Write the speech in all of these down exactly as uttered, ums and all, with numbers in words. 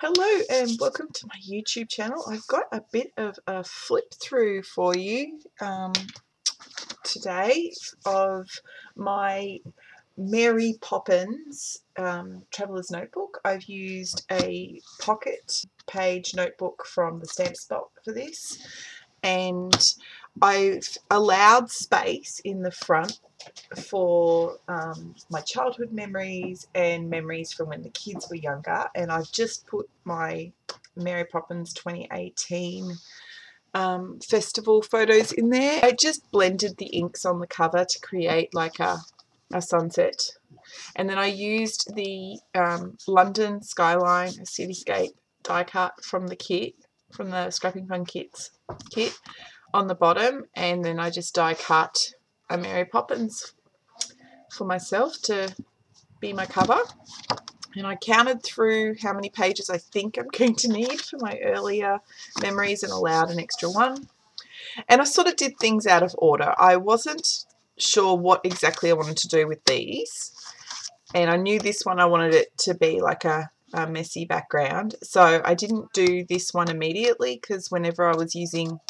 Hello and welcome to my YouTube channel. I've got a bit of a flip through for you um, today of my Mary Poppins um, Traveller's Notebook. I've used a pocket page notebook from the Stamp Spot for this, and I've allowed space in the front for um, my childhood memories and memories from when the kids were younger, and I've just put my Mary Poppins twenty eighteen um, festival photos in there. I just blended the inks on the cover to create like a, a sunset, and then I used the um, London skyline cityscape die cut from the kit, from the Scrapping Fun Kits kit on the bottom, and then I just die cut a Mary Poppins for myself to be my cover. And I counted through how many pages I think I'm going to need for my earlier memories and allowed an extra one. And I sort of did things out of order. I wasn't sure what exactly I wanted to do with these, and I knew this one I wanted it to be like a, a messy background, so I didn't do this one immediately because whenever I was using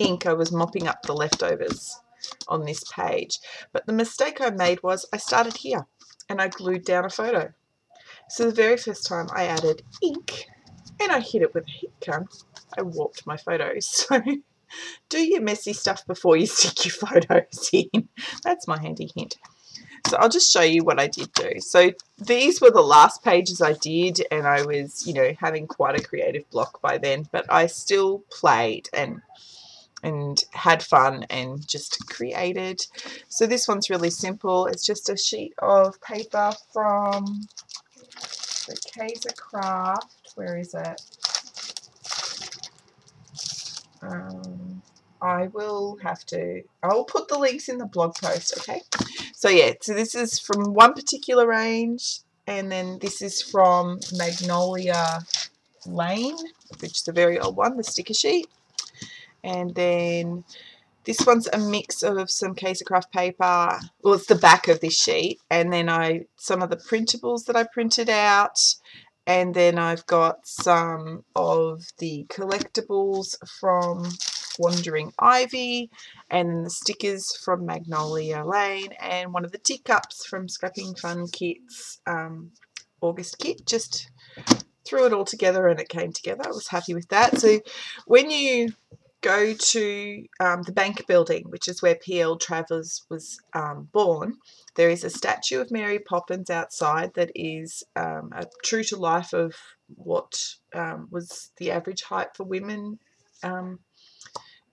ink I was mopping up the leftovers on this page. But the mistake I made was I started here and I glued down a photo. So the very first time I added ink and I hit it with a heat gun, I warped my photos. So do your messy stuff before you stick your photos in. That's my handy hint. So I'll just show you what I did do. So these were the last pages I did, and I was, you know, having quite a creative block by then, but I still played and and had fun and just created. So this one's really simple. It's just a sheet of paper from the Kayser Craft. Where is it? Um, I will have to, I'll put the links in the blog post, okay? So yeah, so this is from one particular range, and then this is from Magnolia Lane, which is a very old one, the sticker sheet. And then this one's a mix of some Kayser Craft paper. Well, it's the back of this sheet. And then I some of the printables that I printed out. And then I've got some of the collectibles from Wandering Ivy. And then the stickers from Magnolia Lane. And one of the teacups from Scrapping Fun Kits um, August kit. Just threw it all together and it came together. I was happy with that. So when you go to um, the Bank Building, which is where P L Travers was um, born, there is a statue of Mary Poppins outside that is um, a true to life of what um, was the average height for women um,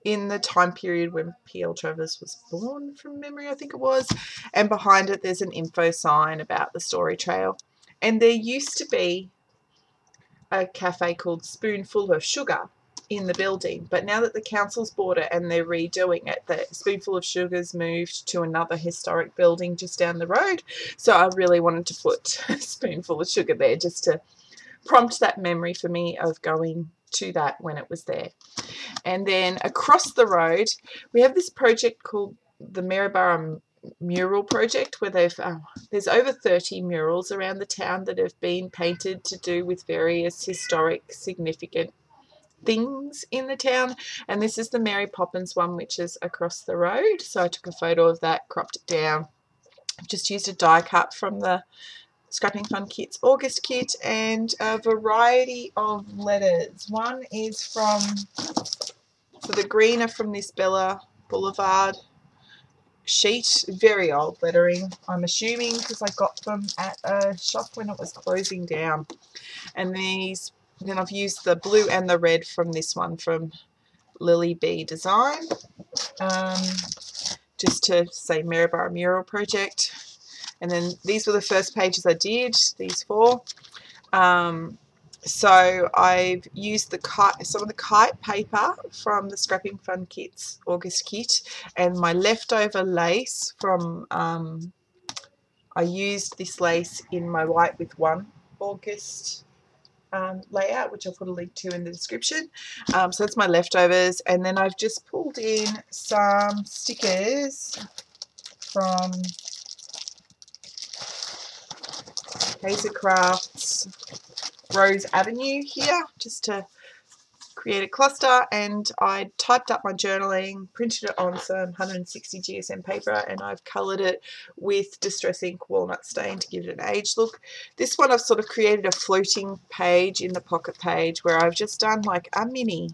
in the time period when P L Travers was born, from memory I think it was. And behind it there's an info sign about the story trail. And there used to be a cafe called Spoonful of Sugar in the building, but now that the council's bought it and they're redoing it, the Spoonful of Sugar's moved to another historic building just down the road. So I really wanted to put a Spoonful of Sugar there just to prompt that memory for me of going to that when it was there. And then across the road we have this project called the Maryborough Mural Project, where they've uh, there's over thirty murals around the town that have been painted to do with various historic significant things in the town, and this is the Mary Poppins one, which is across the road. So I took a photo of that, cropped it down. I've just used a die cut from the Scrapping Fun Kits August kit and a variety of letters. One is from, so the green are from this Bella Boulevard sheet, very old lettering I'm assuming, because I got them at a shop when it was closing down. And these, then I've used the blue and the red from this one from Lily B Design, um, just to say Maryborough Mural Project. And then these were the first pages I did, these four. Um, so I've used the kite, some of the kite paper from the Scrapping Fun Kits August kit, and my leftover lace from, um, I used this lace in my White with One August Um, layout, which I'll put a link to in the description. Um, so that's my leftovers, and then I've just pulled in some stickers from Kayser Crafts Rose Avenue here just to create a cluster, and I typed up my journaling, printed it on some one hundred sixty G S M paper, and I've coloured it with Distress Ink Walnut Stain to give it an age look. This one I've sort of created a floating page in the pocket page where I've just done like a mini.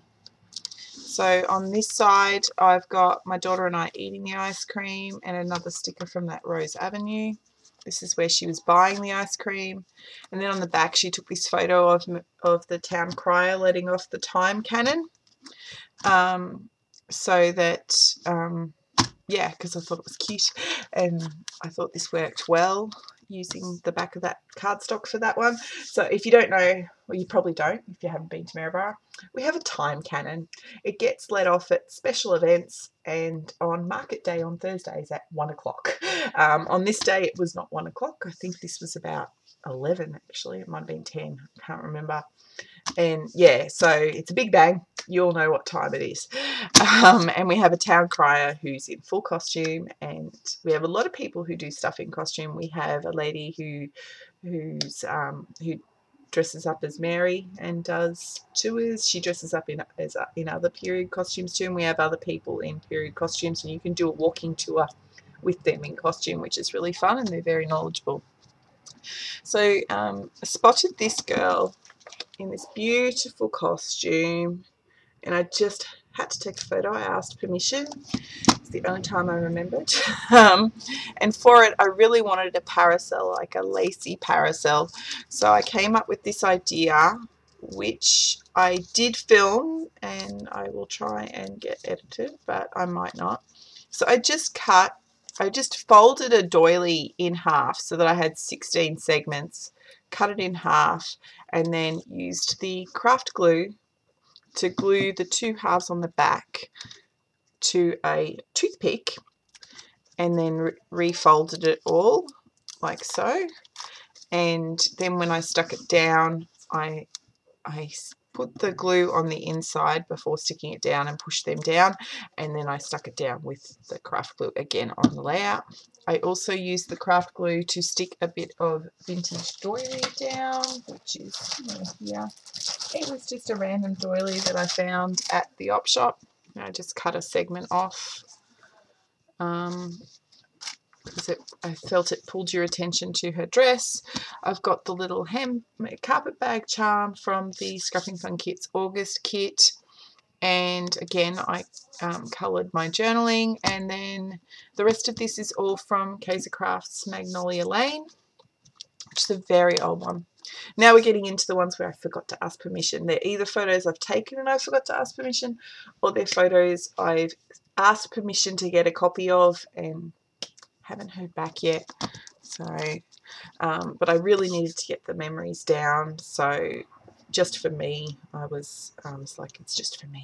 So on this side I've got my daughter and I eating the ice cream and another sticker from that Rose Avenue. This is where she was buying the ice cream. And then on the back she took this photo of, of the town crier letting off the time cannon. Um, so that, um, yeah, because I thought it was cute and I thought this worked well using the back of that cardstock for that one. So if you don't know, well, you probably don't if you haven't been to Maryborough, we have a time cannon. It gets let off at special events and on market day on Thursdays at one o'clock. Um, on this day it was not one o'clock. I think this was about eleven actually. It might have been ten. I can't remember. And yeah, so it's a big bang. You all know what time it is. Um, and we have a town crier who's in full costume, and we have a lot of people who do stuff in costume. We have a lady who who's um, who dresses up as Mary and does tours. She dresses up in as uh, in other period costumes too, and we have other people in period costumes, and you can do a walking tour with them in costume, which is really fun, and they're very knowledgeable. So um, I spotted this girl in this beautiful costume, and I just had to take a photo. I asked permission. It's the only time I remembered. um, and for it, I really wanted a parasol, like a lacy parasol. So I came up with this idea, which I did film, and I will try and get edited, but I might not. So I just cut, I just folded a doily in half so that I had sixteen segments, cut it in half, and then used the craft glue to glue the two halves on the back to a toothpick, and then refolded it all like so. And then when I stuck it down, I, I put the glue on the inside before sticking it down and pushed them down, and then I stuck it down with the craft glue again on the layout. I also used the craft glue to stick a bit of vintage doily down, which is here. It was just a random doily that I found at the op shop. And I just cut a segment off um, because it, I felt it pulled your attention to her dress. I've got the little hem carpet bag charm from the Scrapping Fun Kits August kit. And again, I um, coloured my journaling, and then the rest of this is all from Kayser Crafts Magnolia Lane, which is a very old one. Now we're getting into the ones where I forgot to ask permission. They're either photos I've taken and I forgot to ask permission, or they're photos I've asked permission to get a copy of and haven't heard back yet. So, um, but I really needed to get the memories down, so just for me. I was, um, I was like, it's just for me.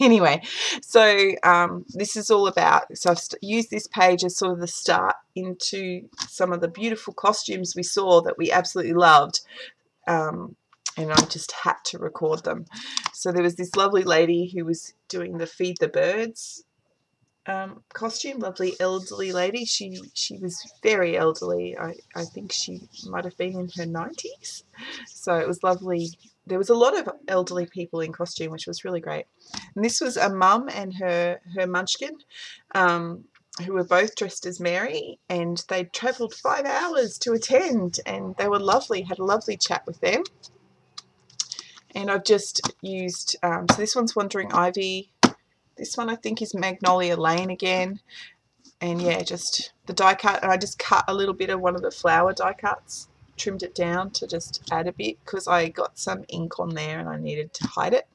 Anyway, so um, this is all about, so I've used this page as sort of the start into some of the beautiful costumes we saw that we absolutely loved, um, and I just had to record them. So there was this lovely lady who was doing the Feed the Birds um, costume, lovely elderly lady. She, she was very elderly. I, I think she might have been in her nineties. So it was lovely. There was a lot of elderly people in costume, which was really great. And this was a mum and her, her munchkin, um, who were both dressed as Mary, and they travelled five hours to attend, and they were lovely, had a lovely chat with them. And I've just used, um, so this one's Wandering Ivy. This one I think is Magnolia Lane again. And yeah, just the die cut, and I just cut a little bit of one of the flower die cuts, trimmed it down to just add a bit because I got some ink on there and I needed to hide it.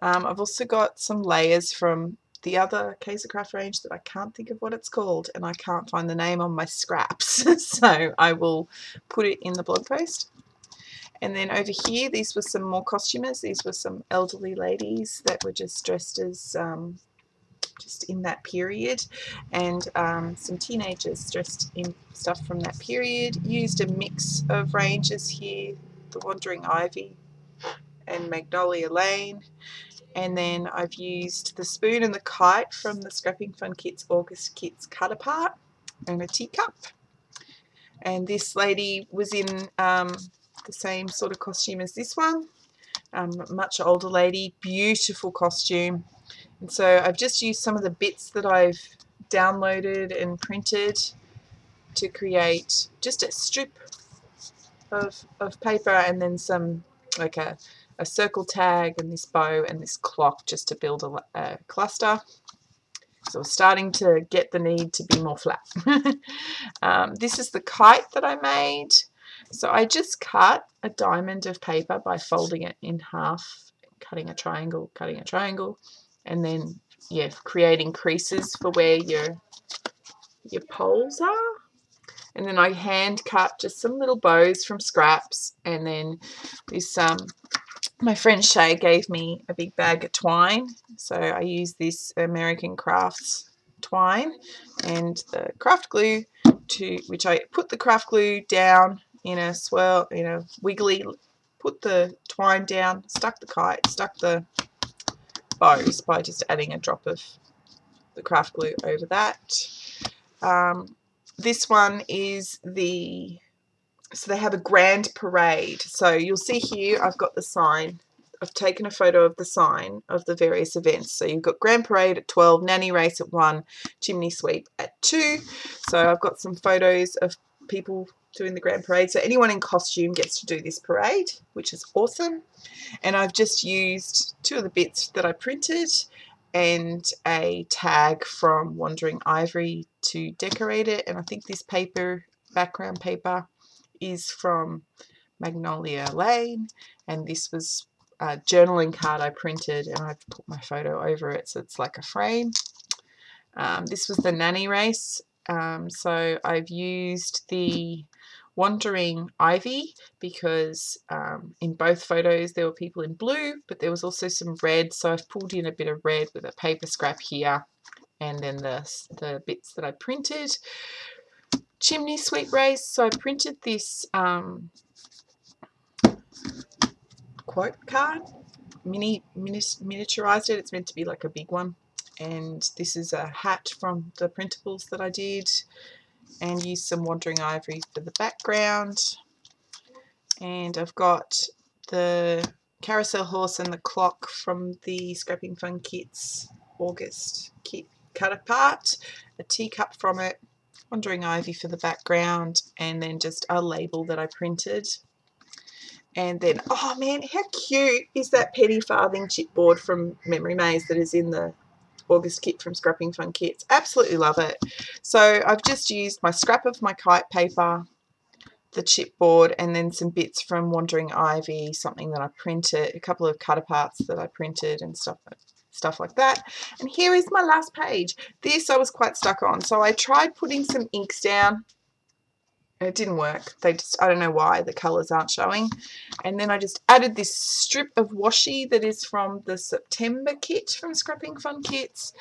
Um, I've also got some layers from the other Kayser Craft range that I can't think of what it's called, and I can't find the name on my scraps. So I will put it in the blog post. And then over here, these were some more costumers. These were some elderly ladies that were just dressed as um, just in that period, and um, some teenagers dressed in stuff from that period. Used a mix of ranges here, the Wandering Ivy and Magnolia Lane, and then I've used the Spoon and the Kite from the Scrapping Fun Kits August Kits Cut Apart, and a teacup. And this lady was in um, the same sort of costume as this one. Um, much older lady, beautiful costume. And so I've just used some of the bits that I've downloaded and printed to create just a strip of, of paper, and then some, like a, a circle tag and this bow and this clock, just to build a, a cluster. So we're starting to get the need to be more flat. um, this is the kite that I made. So I just cut a diamond of paper by folding it in half, cutting a triangle, cutting a triangle, and then, yeah, creating creases for where your, your poles are. And then I hand cut just some little bows from scraps, and then this, um, my friend Shay gave me a big bag of twine. So I used this American Crafts twine and the craft glue, to which I put the craft glue down in a swirl, in a wiggly, put the twine down, stuck the kite, stuck the bows by just adding a drop of the craft glue over that. Um, this one is the, so they have a grand parade. So you'll see here I've got the sign. I've taken a photo of the sign of the various events. So you've got grand parade at twelve, nanny race at one, chimney sweep at two. So I've got some photos of people doing the grand parade. So anyone in costume gets to do this parade, which is awesome. And I've just used two of the bits that I printed and a tag from Wandering Ivory to decorate it. And I think this paper, background paper, is from Magnolia Lane, and this was a journaling card I printed, and I've put my photo over it, so it's like a frame. Um, this was the nanny race, um, so I've used the Wandering Ivy because um, in both photos there were people in blue, but there was also some red, so I've pulled in a bit of red with a paper scrap here, and then the, the bits that I printed. Chimney sweep race, so I printed this um, quote card, mini, mini miniaturized it. It's meant to be like a big one, and this is a hat from the printables that I did, and used some Wandering Ivory for the background. And I've got the carousel horse and the clock from the Scrapping Fun Kits August kit cut apart, a teacup from it, Wandering Ivy for the background, and then just a label that I printed. And then, oh man, how cute is that penny farthing chipboard from Memory Maze that is in the August kit from Scrapping Fun Kits? Absolutely love it. So I've just used my scrap of my kite paper, the chipboard, and then some bits from Wandering Ivy, something that I printed, a couple of cut aparts that I printed and stuff like that. Stuff like that. And here is my last page. This I was quite stuck on, so I tried putting some inks down. It didn't work. They just, I don't know why the colors aren't showing. And then I just added this strip of washi that is from the September kit from Scrapping Fun Kits,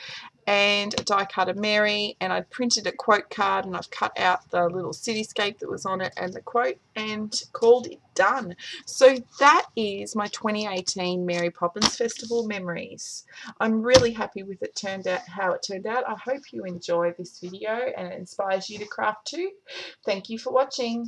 and a die cut of Mary, and I printed a quote card, and I've cut out the little cityscape that was on it and the quote, and called it done. So that is my twenty eighteen Mary Poppins Festival memories. I'm really happy with it turned out how it turned out. I hope you enjoy this video and it inspires you to craft too. Thank you for watching.